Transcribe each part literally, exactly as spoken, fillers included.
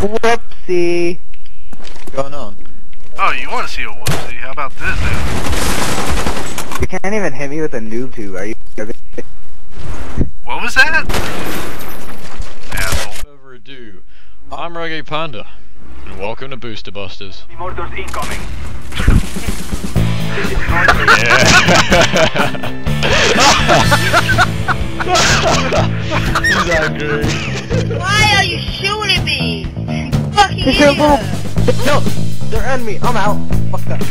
Whoopsie. What's going on? Oh, you want to see a whoopsie? How about this, dude? You can't even hit me with a noob tube. Are you? What was that? Asshole. Overdue. I'm Reggie Panda, and welcome to Booster Busters. Immortals Incoming. He's angry. Why are you shooting me? You fucking idiot. No, they're on me. I'm out. Fuck that.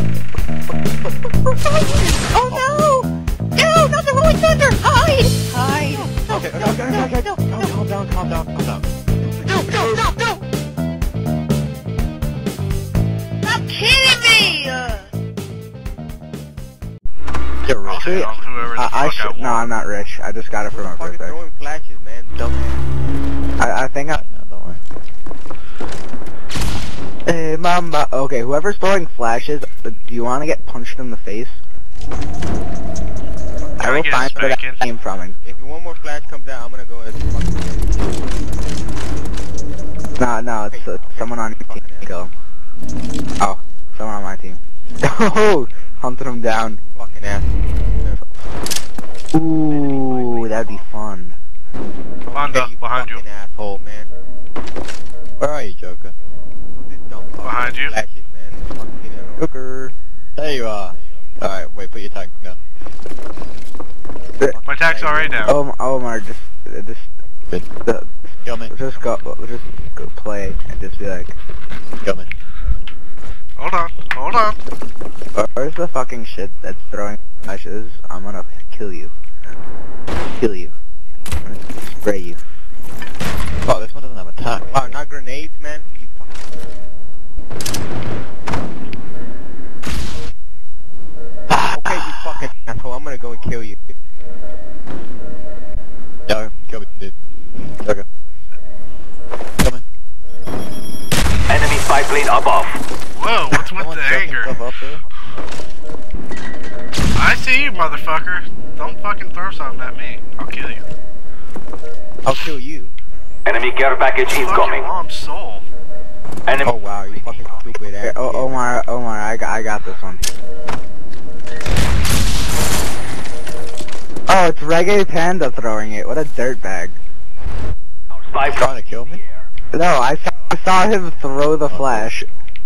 Oh no! No, not the Rolling Thunder. Hide. Hide. Okay, okay, okay, okay. No, no, calm down, calm down, calm down. No, no, no, no. Stop kidding me. Uh, Get rich. I'll on whoever the I, fuck I should. I want. No, I'm not rich. I just got it for my birthday. Throwing flashes, man. Dumb man. I, I think I. No, don't worry. Hey, mamba. Okay, whoever's throwing flashes, do you want to get punched in the face? Can I will I find where that came from. And if one more flash comes out, I'm gonna go ahead and fucking hit. No, no, it's uh, someone on your team. Go. Oh, someone on my team. Oh, hunted him down. Fucking asshole. Ooh, that'd be fun. Panda, hey, you behind you. Asshole, man. Where are you, Joker? Behind you. Flashes, man. Joker. There you are. are. Alright, wait, put your tag down. My tag's already down. Oh, Omar, just, just, just, kill me. Just go, just go play and just be like, kill me. Hold on, hold on. Where's the fucking shit that's throwing flashes? I'm gonna kill you. Kill you. I'm gonna spray you. Oh, this one doesn't have a tag. Wow, not grenades, man. You okay, you fucking asshole. I'm gonna go and kill you. No, kill me, dude. Okay. Coming. Enemy spy plane above. Whoa, what's with the anger? Up, I see you, motherfucker. Don't fucking throw something at me. I'll kill you. I'll kill you. Enemy care package incoming. Fucking soul. Enemy. Oh wow, you fucking stupid ass. Oh, Omar, Omar, I got, I got this one. Oh, it's Reggae Panda throwing it. What a dirtbag. Spy trying to kill me? No, I saw, I saw him throw the oh. flash.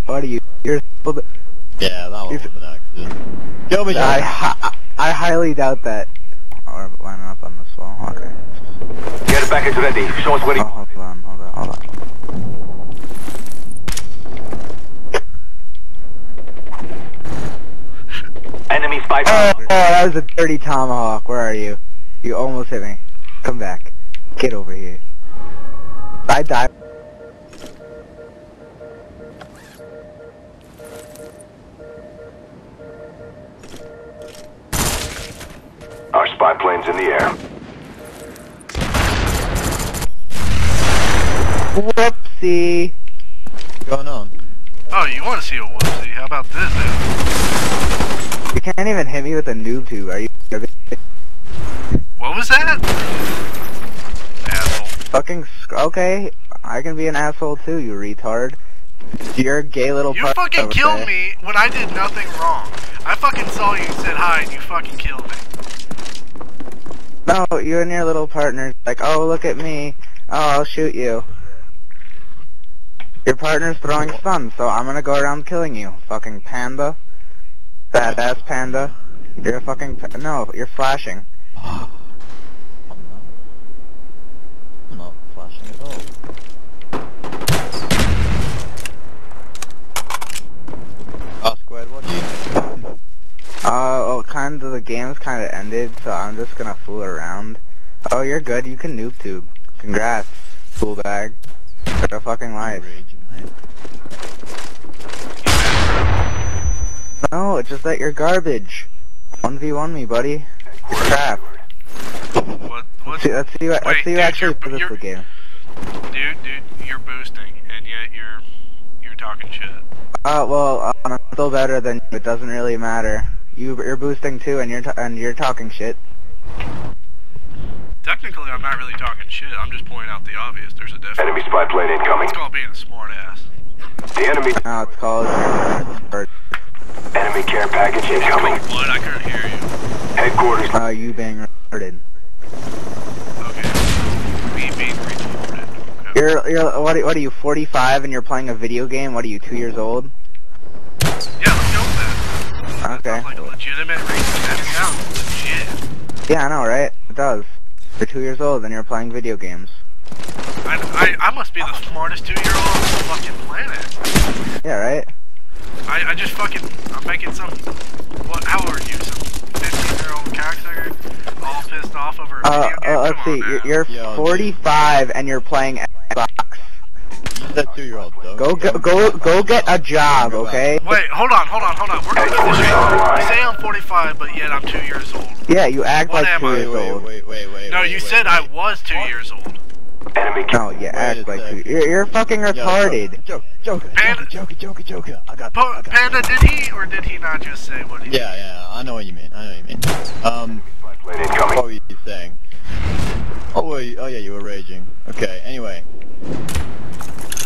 What are you? You're. Yeah, that one was an accident. Kill me, I, hi I highly doubt that. Or line up on this wall. Okay. Get a package ready. Show us where you. Hold on, hold on, hold on. Enemy spy. Oh. Oh, that was a dirty tomahawk. Where are you? You almost hit me. Come back. Get over here. I died. Our spy plane's in the air. Whoopsie. What's going on? Oh, you want to see a whoopsie? How about this, dude? You can't even hit me with a noob tube, are you? What was that? Asshole. Fucking sc okay, I can be an asshole too, you retard. You're a gay little You fucking killed there. me when I did nothing wrong. I fucking saw you and said hi and you fucking killed me. No, you and your little partner's like, oh look at me, oh I'll shoot you. Your partner's throwing stun, so I'm gonna go around killing you, fucking panda. Badass panda, you're a fucking pa no, you're flashing. I'm not. I'm not flashing at all. Oh, Squid, what do you? Uh, well, kind of the game's kind of ended, so I'm just gonna fool around. Oh, you're good. You can noob tube. Congrats, fool bag. For the fucking life. No, it's just that you're garbage. one v one me, buddy. You're crap. What, what? Let's see, let's see, what, Wait, let's see dude, you actually put this the game. Dude, dude, you're boosting, and yet you're you're talking shit. Uh, well, uh, I'm still better than you. It doesn't really matter. You, you're boosting too, and you're t and you're talking shit. Technically, I'm not really talking shit. I'm just pointing out the obvious. There's a difference. Enemy spy plane incoming. It's called being a smart ass. The enemy. Now it's called. Enemy care package incoming. What? I couldn't hear you. Headquarters. Uh, you being reported. Okay. Me being reported. Okay. You're, you're, what are, what are you, forty-five and you're playing a video game? What are you, two years old? Yeah, let's go with that. Okay. That's like a legitimate reason. That sounds legit. Yeah, I know, right? It does. You're two years old and you're playing video games. I, I, I must be the smartest two-year-old on the fucking planet. Yeah, right? I, I just fucking, I'm making some, what, how are you, some fifteen-year-old cocksucker, all pissed off over a uh, video game? Uh, let's Come see, on, you're, you're forty-five and you're playing Xbox. You're that two-year-old, though. Go, go, go, go get a job, okay? Wait, hold on, hold on, hold on, we're gonna get this right. You say I'm forty-five, but yet I'm two years old. Yeah, you act what like two I? years wait, old. Wait, wait, wait, wait, No, wait, you wait, said wait. I was two years old. Enemy no, yeah, act like you. You're, you're fucking retarded. Yo, Joker, Joker, Joker, Joker, Joker. I got, I got Panda, did he or did he not just say what he yeah, did? Yeah, yeah, I know what you mean. I know what you mean. Um, what were you saying? Oh, wait, oh yeah, you were raging. Okay, anyway.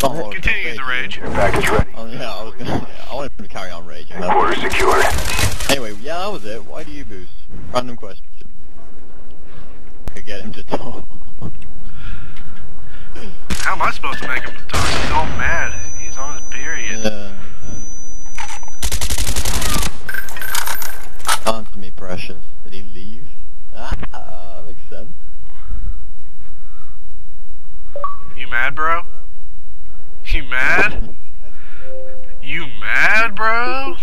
Oh, continue the rage. Your package ready. Oh, yeah, I was gonna say, I wanted to carry on raging. Border secured. Anyway, yeah, that was it. Why do you boost? Random question. Could get him to talk. How am I supposed to make him talk? He's all mad. He's on his period. Yeah. Answer me, precious. Did he leave? Ah, makes sense. You mad, bro? You mad? You mad, bro?